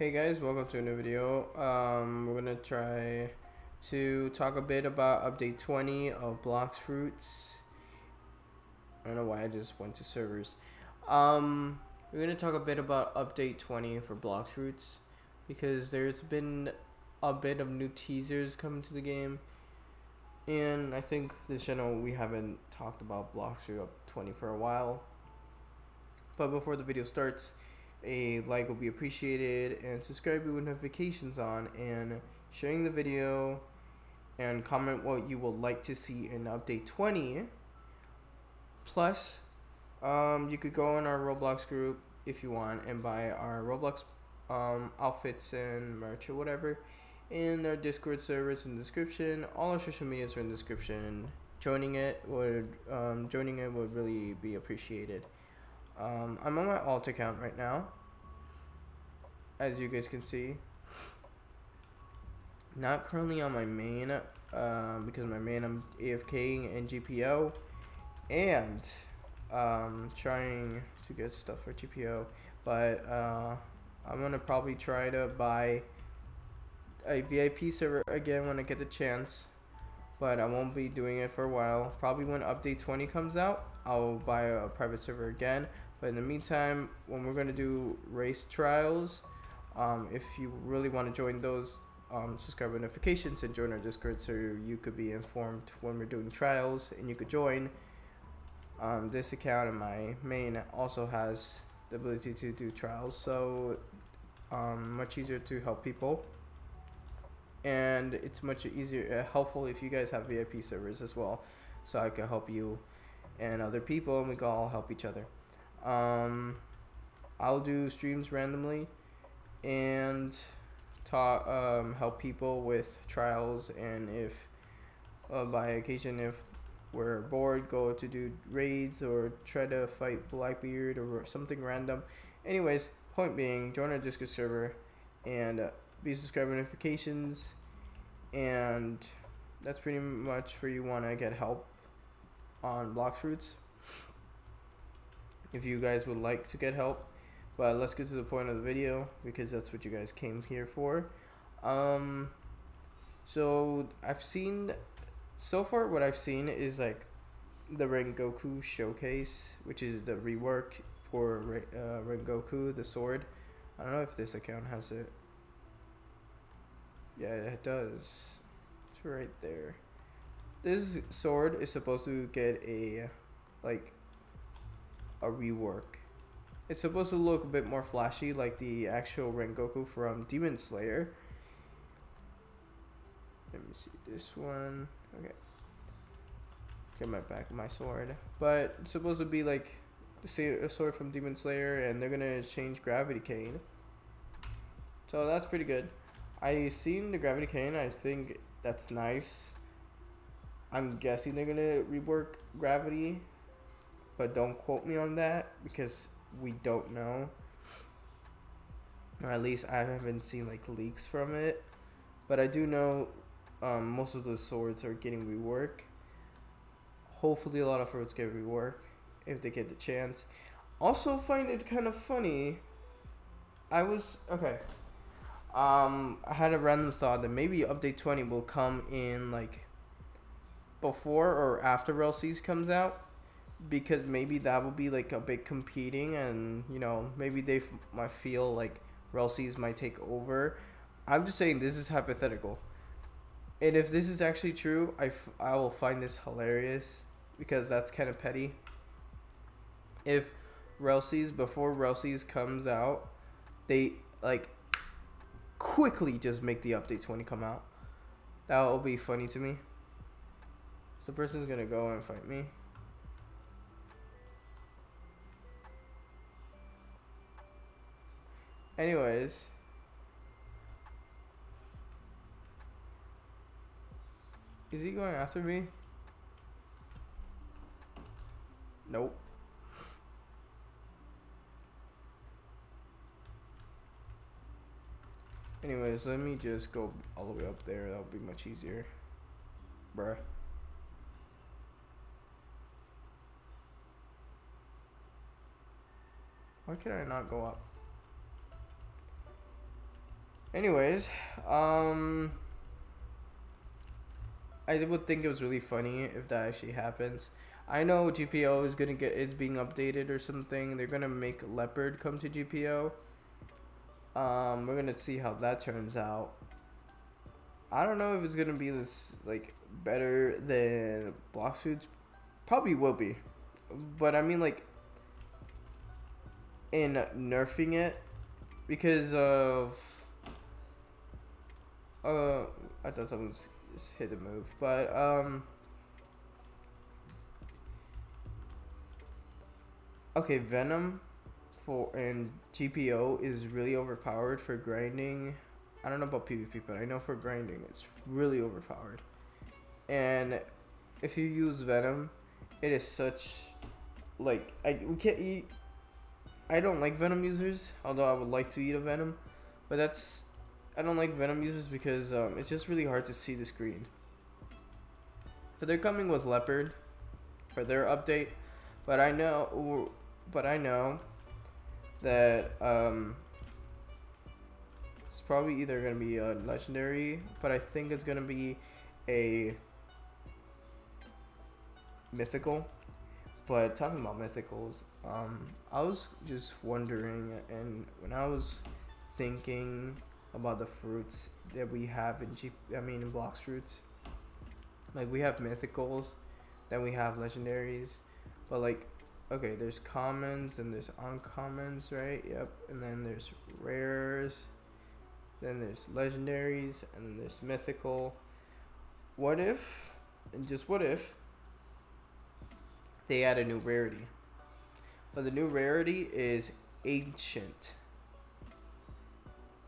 Hey guys, welcome to a new video. We're gonna try to talk a bit about update 20 of Blox Fruits. I don't know why I just went to servers. We're gonna talk a bit about update 20 for Blox Fruits because there's been a bit of new teasers coming to the game, and I think this channel we haven't talked about Blox Fruits 20 for a while. But before the video starts, a like will be appreciated, and subscribing with notifications on, and sharing the video, and comment what you would like to see in update 20. Plus, you could go on our Roblox group if you want and buy our Roblox outfits and merch or whatever, and our Discord server is in the description. All our social medias are in the description. Joining it would really be appreciated. I'm on my alt account right now, as you guys can see. Not currently on my main, because my main I'm AFKing and GPO, and trying to get stuff for GPO. But I'm gonna probably try to buy a VIP server again when I get the chance. But I won't be doing it for a while. Probably when update 20 comes out, I'll buy a private server again. But in the meantime, when we're gonna do race trials, if you really want to join those, subscribe with notifications and join our Discord so you could be informed when we're doing trials, and you could join. This account and my main also has the ability to do trials, so much easier to help people, and it's much easier helpful if you guys have VIP servers as well, so I can help you and other people, and we can all help each other. I'll do streams randomly and help people with trials, and if by occasion if we're bored, go to do raids or try to fight Blackbeard or something random. Anyways, point being, join our Discord server and be subscribed notifications, and that's pretty much where you want to get help on Blox Fruits if you guys would like to get help. But let's get to the point of the video because that's what you guys came here for. So I've seen so far, what I've seen is like the Rengoku showcase, which is the rework for Rengoku the sword. I don't know if this account has it. Yeah, it does. It's right there. This sword is supposed to get a rework. It's supposed to look a bit more flashy, like the actual Rengoku from Demon Slayer. Let me see this one. Okay, get my back of my sword. But it's supposed to be like the sword from Demon Slayer, and they're gonna change Gravity Cane. So that's pretty good. I've seen the Gravity Cane. I think that's nice. I'm guessing they're gonna rework Gravity, but don't quote me on that because we don't know, or at least I haven't seen like leaks from it. But I do know most of the swords are getting rework. Hopefully a lot of fruits get rework if they get the chance. Also find it kind of funny, I had a random thought that maybe update 20 will come in like before or after Rell Seas comes out, because maybe that will be like a bit competing, and you know, maybe they might feel like Rell Seas might take over. I'm just saying this is hypothetical, and if this is actually true, I will find this hilarious because that's kind of petty. If Rell Seas, before Rell Seas comes out, they like quickly just make the update 20 come out. That will be funny to me. So the person's gonna go and fight me. Anyways, is he going after me? Nope. Anyways, let me just go all the way up there. That'll be much easier. Bruh. Why can I not go up? Anyways, I would think it was really funny if that actually happens. I know GPO is gonna get, it's being updated or something. They're gonna make Leopard come to GPO. We're gonna see how that turns out. I don't know if it's gonna be this like better than Blox Fruits. Probably will be, but I mean like in nerfing it because of I thought someone just hit a move, but okay, Venom and GPO is really overpowered for grinding. I don't know about PvP, but I know for grinding it's really overpowered. And if you use Venom, it is such like we can't eat. I don't like Venom users, although I would like to eat a Venom, but that's, I don't like Venom users because it's just really hard to see the screen. So they're coming with Leopard for their update, but I know, that it's probably either gonna be a legendary, but I think it's gonna be a mythical. But talking about mythicals, I was just wondering, and when I was thinking about the fruits that we have in I mean in Blox Fruits, like we have mythicals, then we have legendaries, but like okay, there's commons and there's uncommons, right? Yep. And then there's rares, then there's legendaries, and then there's mythical. What if, and just what if, they add a new rarity? But the new rarity is ancient.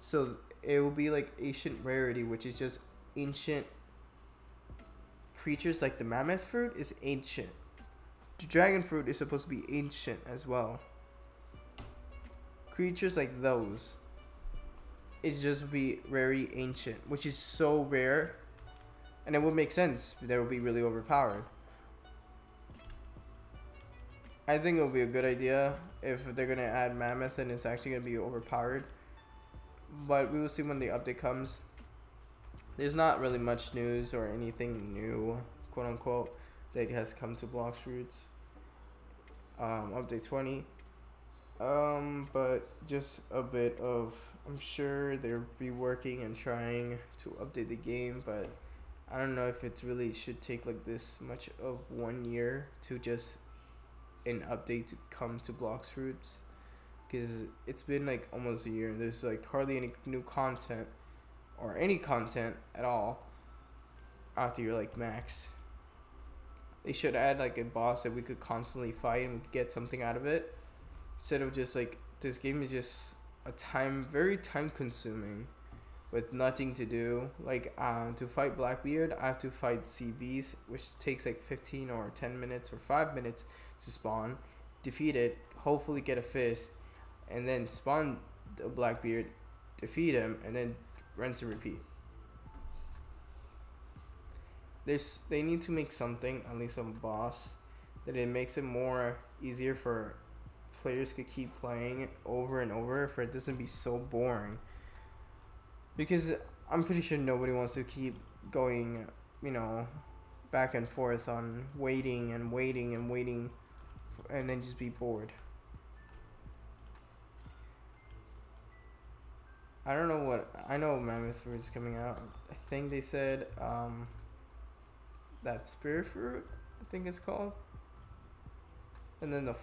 So it will be like ancient rarity, which is just ancient creatures. Like the mammoth fruit is ancient. The dragon fruit is supposed to be ancient as well. Creatures like those, it's just be very ancient, which is so rare, and it would make sense. They would be really overpowered. I think it would be a good idea if they're gonna add mammoth and it's actually gonna be overpowered. But we will see when the update comes. There's not really much news or anything new, quote unquote, that has come to Blox Fruits. Update 20. But just a bit of, I'm sure they're reworking and trying to update the game, but I don't know if it's really should take like this much of 1 year to just an update to come to Blox Fruits, because it's been like almost a year and there's like hardly any new content or any content at all after you're like max. They should add like a boss that we could constantly fight and we could get something out of it, instead of just like this game is just a very time consuming with nothing to do. Like to fight Blackbeard I have to fight CBs, which takes like 15 or 10 minutes or 5 minutes to spawn, defeat it, hopefully get a fist, and then spawn the Blackbeard, defeat him, and then rinse and repeat. They need to make something, at least some boss, that it makes it more easier for players to keep playing it over and over, for it doesn't be so boring. Because I'm pretty sure nobody wants to keep going, you know, back and forth on waiting and waiting and waiting, and then just be bored. I don't know what, I know Mammoth Fruit is coming out. I think they said, that Spirit Fruit, I think it's called, and then the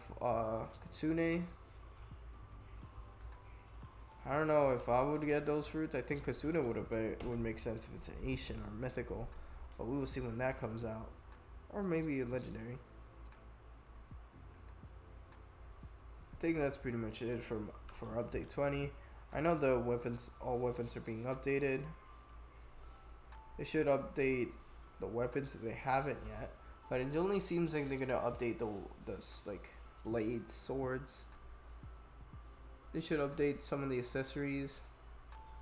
Kitsune. I don't know if I would get those fruits. I think Kitsune would make sense if it's an ancient or mythical, but we will see when that comes out, or maybe a legendary. I think that's pretty much it for update 20. I know the weapons, all weapons are being updated. They should update the weapons if they haven't yet, but it only seems like they're gonna update the like blades, swords. They should update some of the accessories.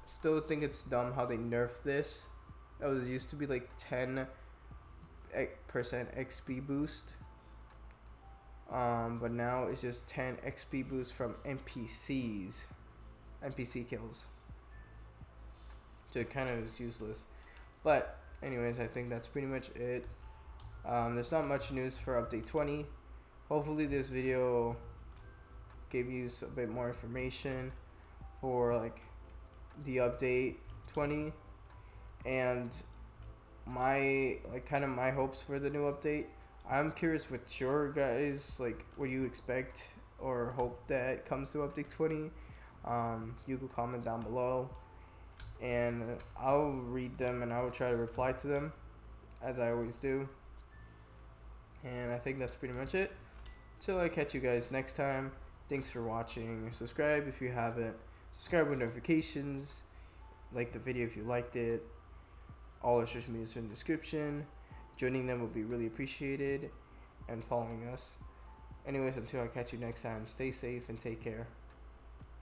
Still think it's dumb how they nerfed this. That was used to be like 10% XP boost, but now it's just 10 XP boost from NPC kills. so it kind of is useless. But anyways, I think that's pretty much it. There's not much news for update 20. Hopefully this video gave you a bit more information for like the update 20 and my like kind of my hopes for the new update. I'm curious what your guys like what you expect or hope that comes to update 20. You can comment down below and I'll read them and I will try to reply to them as I always do. And I think that's pretty much it. Till I catch you guys next time. Thanks for watching. Subscribe if you haven't. Subscribe with notifications. Like the video if you liked it. All our social media is in the description. Joining them will be really appreciated. And following us. Anyways, until I catch you next time, stay safe and take care.